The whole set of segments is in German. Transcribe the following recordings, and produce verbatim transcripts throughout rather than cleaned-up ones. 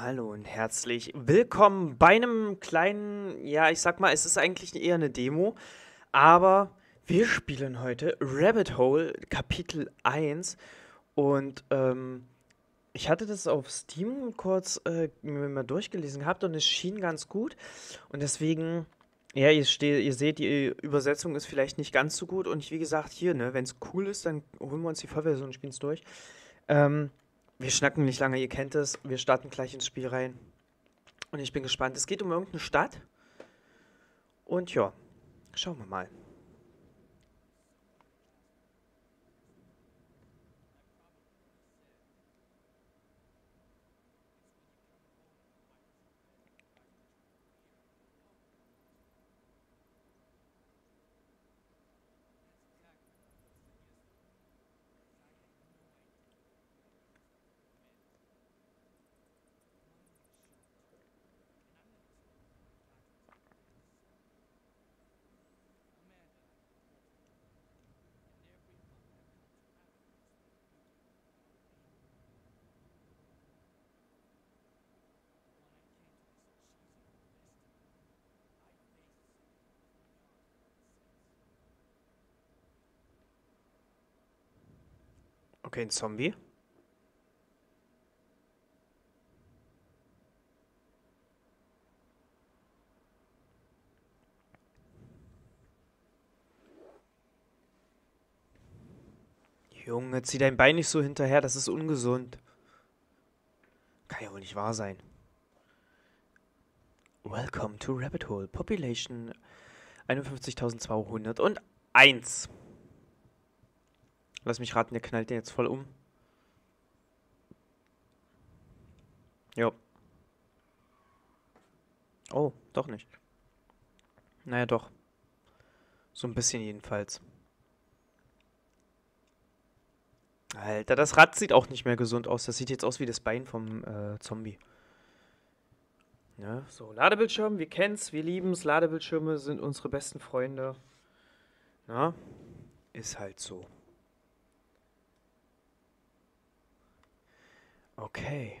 Hallo und herzlich willkommen bei einem kleinen, ja, ich sag mal, es ist eigentlich eher eine Demo, aber wir spielen heute Rabbit Hole Kapitel eins und ähm, ich hatte das auf Steam kurz äh, mal durchgelesen gehabt und es schien ganz gut und deswegen, ja, ihr, ste ihr seht, die Übersetzung ist vielleicht nicht ganz so gut und ich, wie gesagt, hier, ne, wenn es cool ist, dann holen wir uns die Vollversion und spielen es durch. Ähm, Wir schnacken nicht lange, ihr kennt es. Wir starten gleich ins Spiel rein. Und ich bin gespannt. Es geht um irgendeine Stadt. Und ja, schauen wir mal. Okay, ein Zombie. Junge, zieh dein Bein nicht so hinterher, das ist ungesund. Kann ja wohl nicht wahr sein. Welcome to Rabbit Hole. Population einundfünfzigtausendzweihunderteins. Lass mich raten, der knallt den jetzt voll um. Jo. Oh, doch nicht. Naja, doch. So ein bisschen jedenfalls. Alter, das Rad sieht auch nicht mehr gesund aus. Das sieht jetzt aus wie das Bein vom äh, Zombie. Ja, so, Ladebildschirm, wir kennen's, wir lieben's. Ladebildschirme sind unsere besten Freunde. Na, ist halt so. Okay.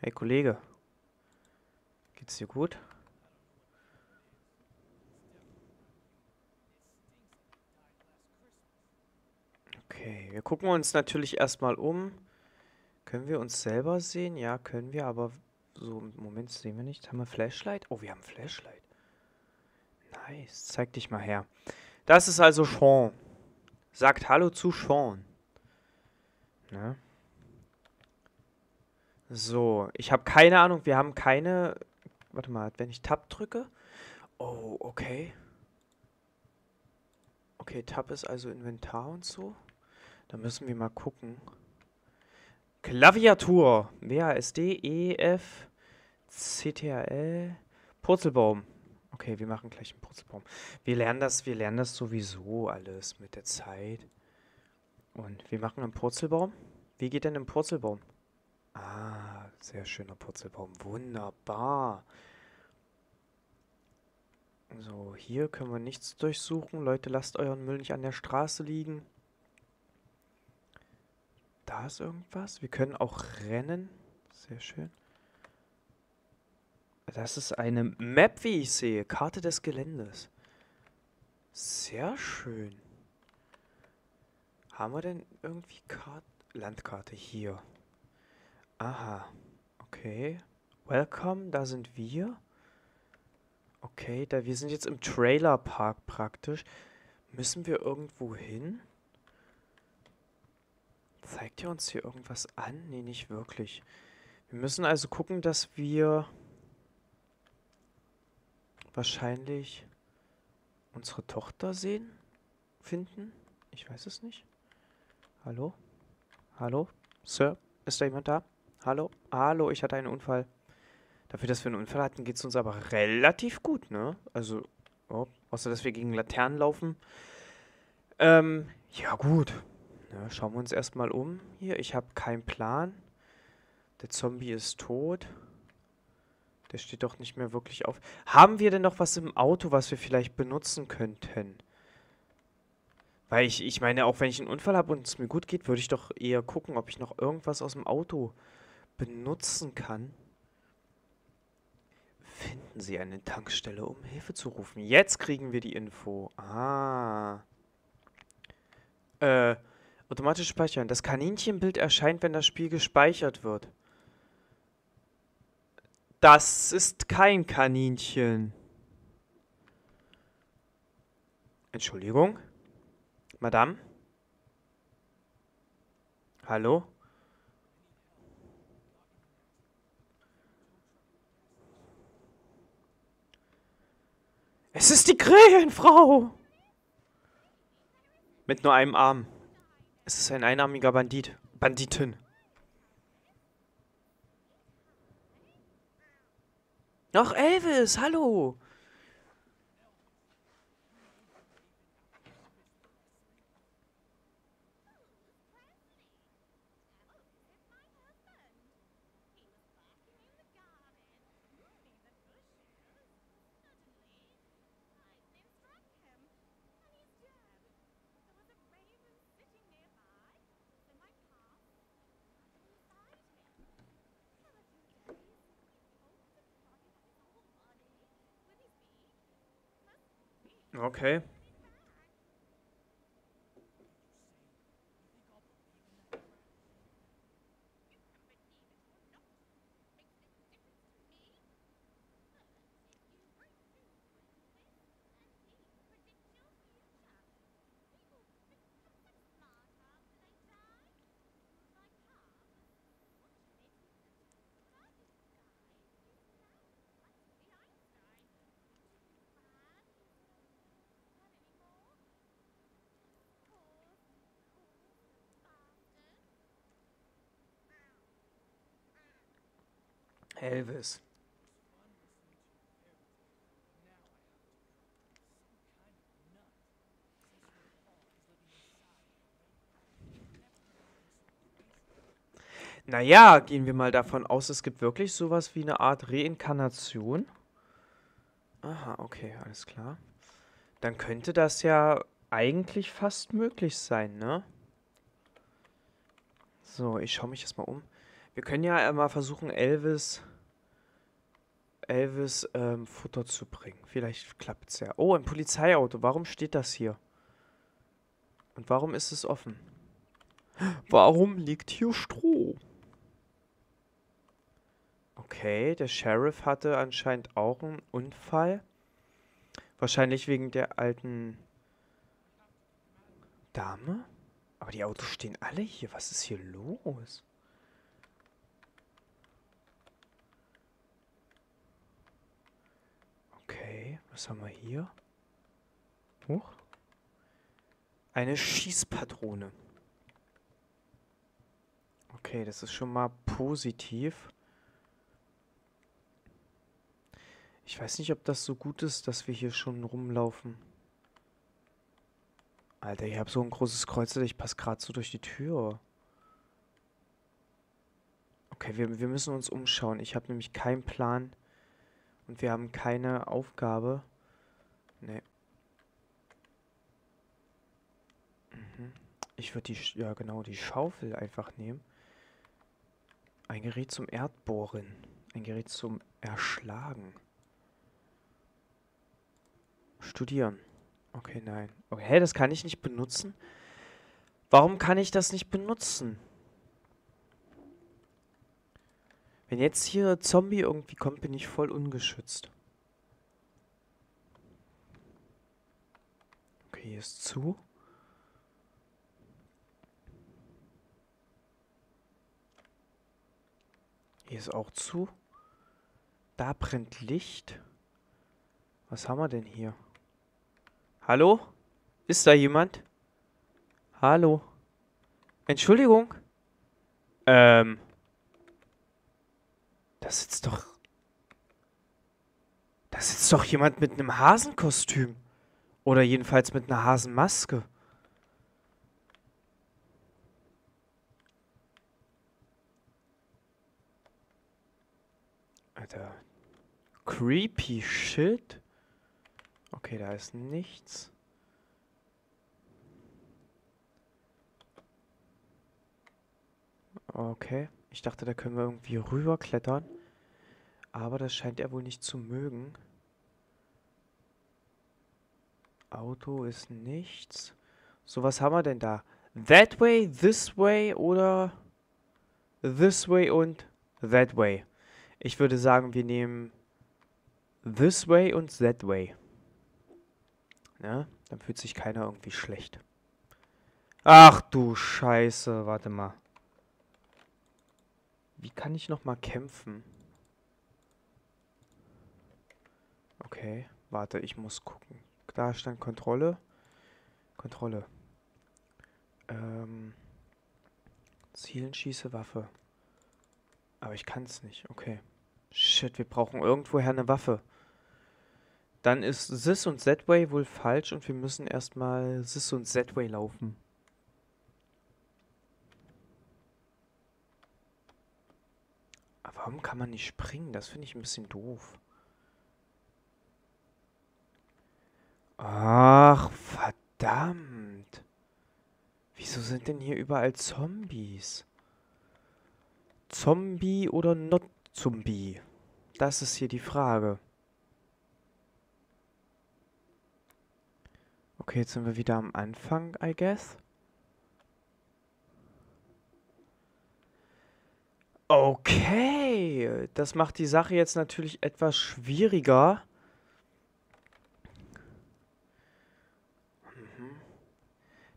Hey Kollege, geht's dir gut? Okay, wir gucken uns natürlich erstmal um. Können wir uns selber sehen? Ja, können wir, aber so im Moment sehen wir nicht. Haben wir Flashlight? Oh, wir haben Flashlight. Nice, zeig dich mal her. Das ist also Sean. Sagt Hallo zu Sean. Ne? So, ich habe keine Ahnung, wir haben keine... Warte mal, wenn ich Tab drücke... Oh, okay. Okay, Tab ist also Inventar und so. Da müssen wir mal gucken. Klaviatur. W A S D, E F, C T R L, Purzelbaum. Okay, wir machen gleich einen Purzelbaum. Wir lernen das, wir lernen das sowieso alles mit der Zeit. Und wir machen einen Purzelbaum. Wie geht denn ein Purzelbaum? Ah, sehr schöner Purzelbaum. Wunderbar. So, hier können wir nichts durchsuchen. Leute, lasst euren Müll nicht an der Straße liegen. Da ist irgendwas. Wir können auch rennen. Sehr schön. Das ist eine Map, wie ich sehe. Karte des Geländes. Sehr schön. Haben wir denn irgendwie Karte? Landkarte hier. Aha. Okay. Welcome, da sind wir. Okay, da wir sind jetzt im Trailerpark praktisch. Müssen wir irgendwo hin? Zeigt ihr uns hier irgendwas an? Nee, nicht wirklich. Wir müssen also gucken, dass wir wahrscheinlich unsere Tochter sehen, finden. Ich weiß es nicht. Hallo? Hallo? Sir? Ist da jemand da? Hallo? Hallo, ich hatte einen Unfall. Dafür, dass wir einen Unfall hatten, geht es uns aber relativ gut, ne? Also, oh, außer dass wir gegen Laternen laufen. Ähm, ja gut. Ne, schauen wir uns erstmal um. Hier, ich habe keinen Plan. Der Zombie ist tot. Der steht doch nicht mehr wirklich auf. Haben wir denn noch was im Auto, was wir vielleicht benutzen könnten? Weil ich, ich meine, auch wenn ich einen Unfall habe und es mir gut geht, würde ich doch eher gucken, ob ich noch irgendwas aus dem Auto benutzen kann. Finden Sie eine Tankstelle, um Hilfe zu rufen. Jetzt kriegen wir die Info. Ah. Äh, automatisch speichern. Das Kaninchenbild erscheint, wenn das Spiel gespeichert wird. Das ist kein Kaninchen. Entschuldigung? Madame? Hallo? Es ist die Krähenfrau! Mit nur einem Arm. Es ist ein einarmiger Bandit. Banditin. Ach, Elvis, hallo! Okay. Elvis. Naja, gehen wir mal davon aus, es gibt wirklich sowas wie eine Art Reinkarnation. Aha, okay, alles klar. Dann könnte das ja eigentlich fast möglich sein, ne? So, ich schaue mich jetzt mal um. Wir können ja mal versuchen, Elvis Elvis ähm, Futter zu bringen. Vielleicht klappt es ja. Oh, ein Polizeiauto. Warum steht das hier? Und warum ist es offen? Warum liegt hier Stroh? Okay, der Sheriff hatte anscheinend auch einen Unfall. Wahrscheinlich wegen der alten Dame. Aber die Autos stehen alle hier. Was ist hier los? Okay, was haben wir hier? Huch. Eine Schießpatrone. Okay, das ist schon mal positiv. Ich weiß nicht, ob das so gut ist, dass wir hier schon rumlaufen. Alter, ich habe so ein großes Kreuz, ich passe gerade so durch die Tür. Okay, wir, wir müssen uns umschauen. Ich habe nämlich keinen Plan. Und wir haben keine Aufgabe. Nee. Mhm. Ich würde die, Sch ja genau, die Schaufel einfach nehmen. Ein Gerät zum Erdbohren. Ein Gerät zum Erschlagen. Studieren. Okay, nein. Okay, hä, das kann ich nicht benutzen? Warum kann ich das nicht benutzen? Wenn jetzt hier Zombie irgendwie kommt, bin ich voll ungeschützt. Okay, hier ist zu. Hier ist auch zu. Da brennt Licht. Was haben wir denn hier? Hallo? Ist da jemand? Hallo? Entschuldigung? Ähm... Da sitzt doch... Da sitzt doch jemand mit einem Hasenkostüm. Oder jedenfalls mit einer Hasenmaske. Alter. Creepy shit. Okay, da ist nichts. Okay. Ich dachte, da können wir irgendwie rüberklettern. Aber das scheint er wohl nicht zu mögen. Auto ist nichts. So, was haben wir denn da? That way, this way oder this way und that way. Ich würde sagen, wir nehmen this way und that way. Na, dann fühlt sich keiner irgendwie schlecht. Ach du Scheiße, warte mal. Wie kann ich nochmal kämpfen? Okay, warte, ich muss gucken. Da stand Kontrolle. Kontrolle. Ähm. Zielen, schieße, Waffe. Aber ich kann es nicht, okay. Shit, wir brauchen irgendwoher eine Waffe. Dann ist This und Z-Way wohl falsch und wir müssen erstmal This und Z-Way laufen. Aber warum kann man nicht springen? Das finde ich ein bisschen doof. Ach, verdammt. Wieso sind denn hier überall Zombies? Zombie oder not Zombie? Das ist hier die Frage. Okay, jetzt sind wir wieder am Anfang, I guess. Okay, das macht die Sache jetzt natürlich etwas schwieriger. Mhm.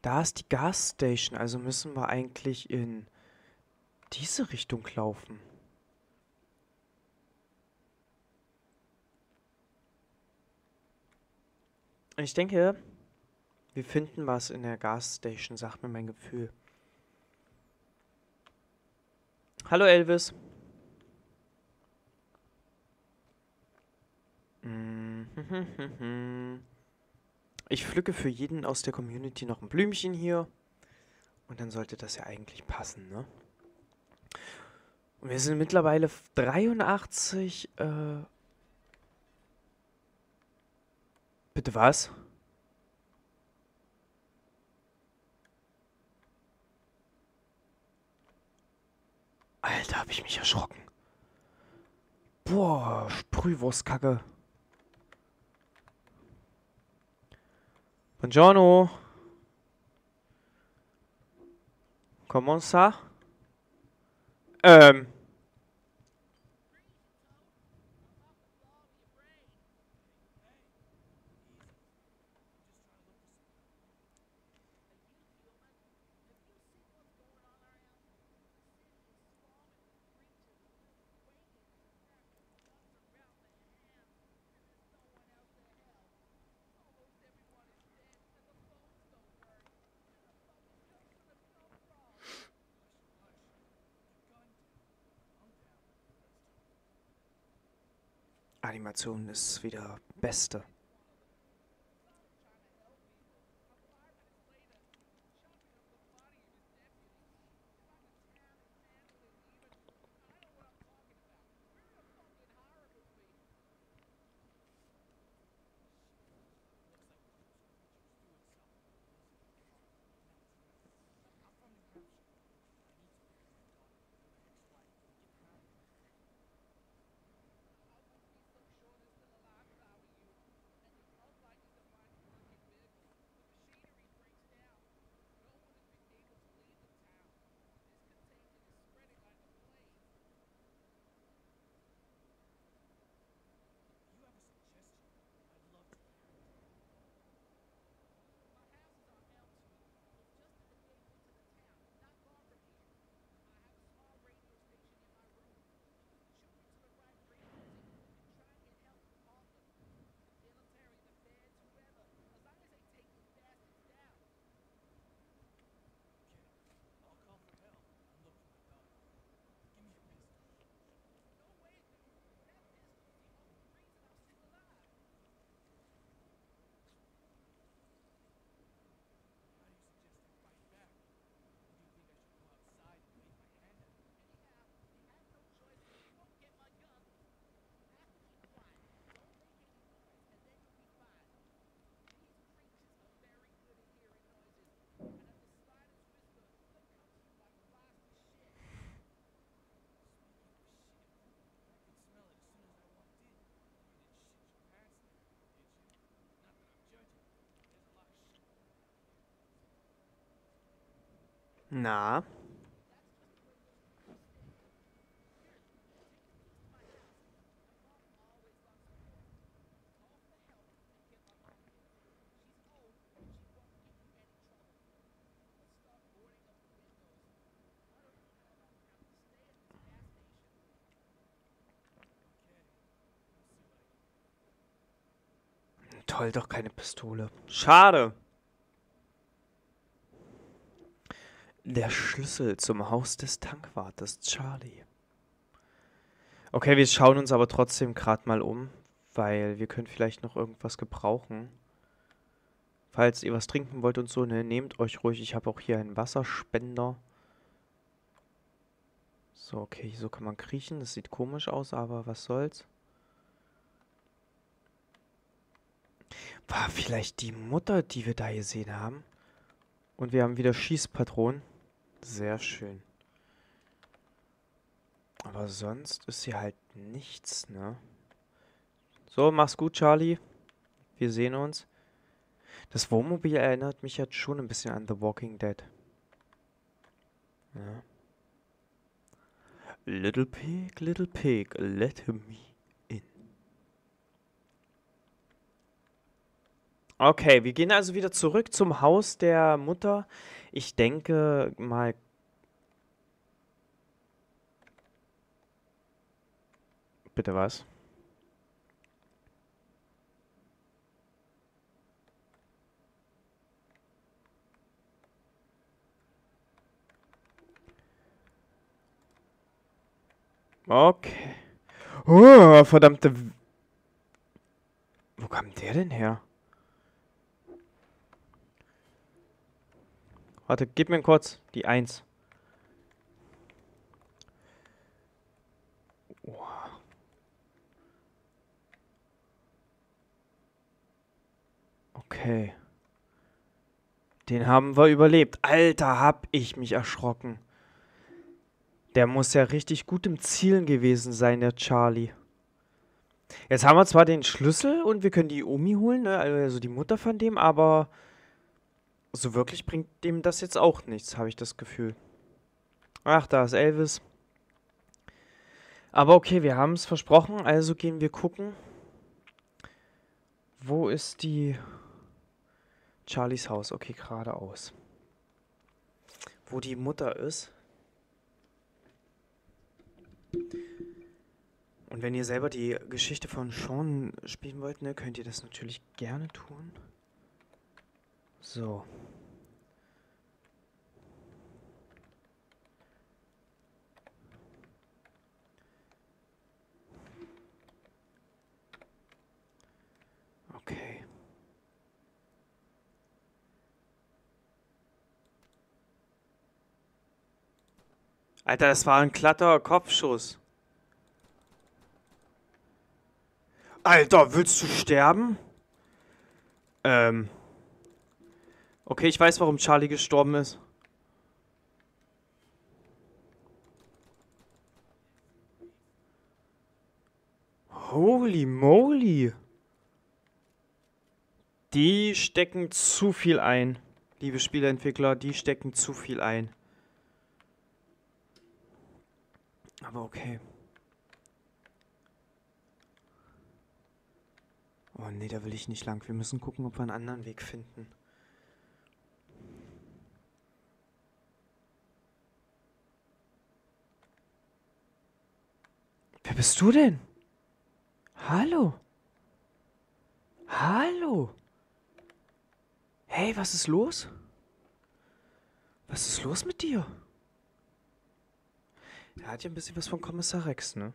Da ist die Gasstation, also müssen wir eigentlich in diese Richtung laufen. Ich denke, wir finden was in der Gasstation, sagt mir mein Gefühl. Hallo Elvis. Ich pflücke für jeden aus der Community noch ein Blümchen hier. Und dann sollte das ja eigentlich passen, ne? Und wir sind mittlerweile dreiundachtzig, äh... Bitte was? Alter, hab ich mich erschrocken. Boah, Sprühwurstkacke. Buongiorno. Comment ça? Ähm. Animation ist wieder beste. Na? Toll, doch keine Pistole. Schade. Der Schlüssel zum Haus des Tankwartes, Charlie. Okay, wir schauen uns aber trotzdem gerade mal um, weil wir können vielleicht noch irgendwas gebrauchen. Falls ihr was trinken wollt und so, ne, nehmt euch ruhig. Ich habe auch hier einen Wasserspender. So, okay, so kann man kriechen. Das sieht komisch aus, aber was soll's. War vielleicht die Mutter, die wir da gesehen haben. Und wir haben wieder Schießpatronen. Sehr schön. Aber sonst ist hier halt nichts, ne? So, mach's gut, Charlie. Wir sehen uns. Das Wohnmobil erinnert mich jetzt schon ein bisschen an The Walking Dead. Ja. Little Pig, Little Pig, let me in. Okay, wir gehen also wieder zurück zum Haus der Mutter. Ich denke mal... Bitte was? Okay. Oh, verdammte... Wo kam der denn her? Warte, gib mir kurz die eins. Oh. Okay. Den haben wir überlebt. Alter, hab ich mich erschrocken. Der muss ja richtig gut im Zielen gewesen sein, der Charlie. Jetzt haben wir zwar den Schlüssel und wir können die Omi holen, ne? Also die Mutter von dem, aber... So wirklich bringt dem das jetzt auch nichts, habe ich das Gefühl. Ach, da ist Elvis. Aber okay, wir haben es versprochen, also gehen wir gucken. Wo ist die... Charlies Haus? Okay, geradeaus. Wo die Mutter ist. Und wenn ihr selber die Geschichte von Sean spielen wollt, ne, könnt ihr das natürlich gerne tun. So. Okay. Alter, das war ein glatter Kopfschuss. Alter, willst du sterben? Ähm... Okay, ich weiß, warum Charlie gestorben ist. Holy moly. Die stecken zu viel ein. Liebe Spieleentwickler, die stecken zu viel ein. Aber okay. Oh nee, da will ich nicht lang. Wir müssen gucken, ob wir einen anderen Weg finden. Wer bist du denn? Hallo? Hallo? Hey, was ist los? Was ist los mit dir? Er hat ja ein bisschen was von Kommissar Rex, ne?